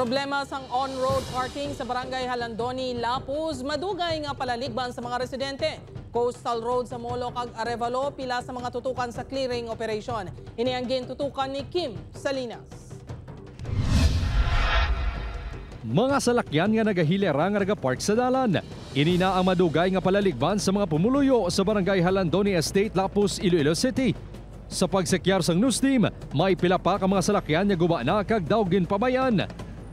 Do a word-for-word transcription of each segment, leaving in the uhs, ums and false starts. Problema sa on-road parking sa Barangay Jalandoni, La Paz, madugay nga palaligban sa mga residente. Coastal Road sa Molo kag Arevalo pila sa mga tutukan sa clearing operation. Inianggin tutukan ni Kim Salinas. Mga salakyan nga nagahilera nga naga-park sa dalan. Inina ang madugay nga palaligban sa mga pumuluyo sa Barangay Jalandoni Estate, La Paz, Iloilo City. Sa pagsekyar sang news team, may pila pa ka mga salakyan nga gubana kag dawgin pabayan.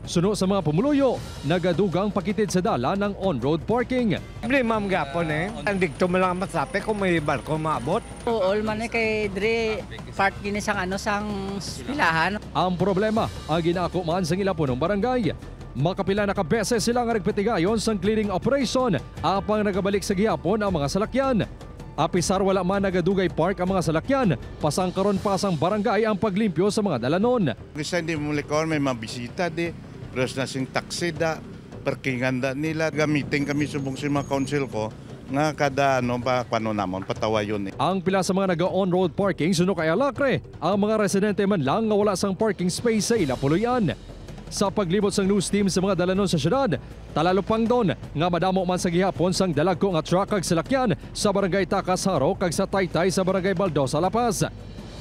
Suno sa mga pumuluyo, nagadugang pakitid sa dala ng on-road parking. Hindi ma'am gapon eh. Andikto mo lang matrape kung may barko maabot. Oo, man eh kay Dre, part gini sang ano sang pilahan. Ang problema, ang ginako man sang ila punong barangay. Makapila na kabeses sila nga nagpitigayon sang clearing operation apang nagabalik sa gihapon ang mga salakyan. Apisar wala man nagadugay park ang mga salakyan, pasang karon pasang barangay ang paglimpyo sa mga dalanon. Kasi hindi mo likon, may mabisita di. Plus nasing taksi da, parkingan da nila. Gamitin kami subong si mga council ko nga kada ano pa paano namon patawa yun. Eh. Ang pila sa mga naga-on-road parking suno kay alakre. Ang mga residente man lang nga wala sang parking space sa Ilapuloyan. Sa paglibot sang news team sa mga dalanon sa syudad, talalo pang doon nga madamo man sa gihapon sang dalagko nga truck kag salakyan sa Barangay Takasaro kag sa Taytay sa Barangay Baldosa, La Paz.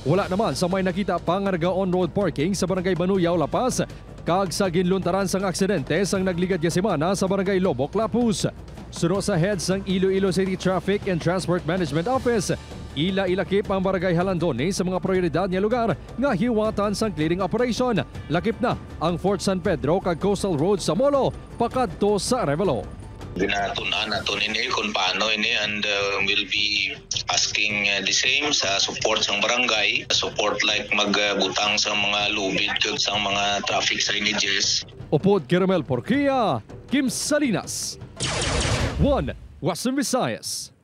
Wala naman sa may nakita pa nga naga-on-road parking sa Barangay Banuyaw, La Paz. Kag sa ginluntaran sang aksidente sang nagligad nga semana sa Barangay Lobo, La Paz. Suno sa head sang Iloilo City Traffic and Transport Management Office, ila-ilakip ang Barangay Jalandoni sa mga prioridad nga lugar nga hiwatan sang clearing operation. Lakip na ang Fort San Pedro kag Coastal Road sa Molo, pakadto sa Arevalo. Ginatun-an naton ini kung paano ini and uh, will be asking uh, the same sa support sang barangay, support like magbutang uh, sa mga lubid kag sa mga traffic signages. Upod Kiramel Porquia, Kim Salinas, One Western Visayas.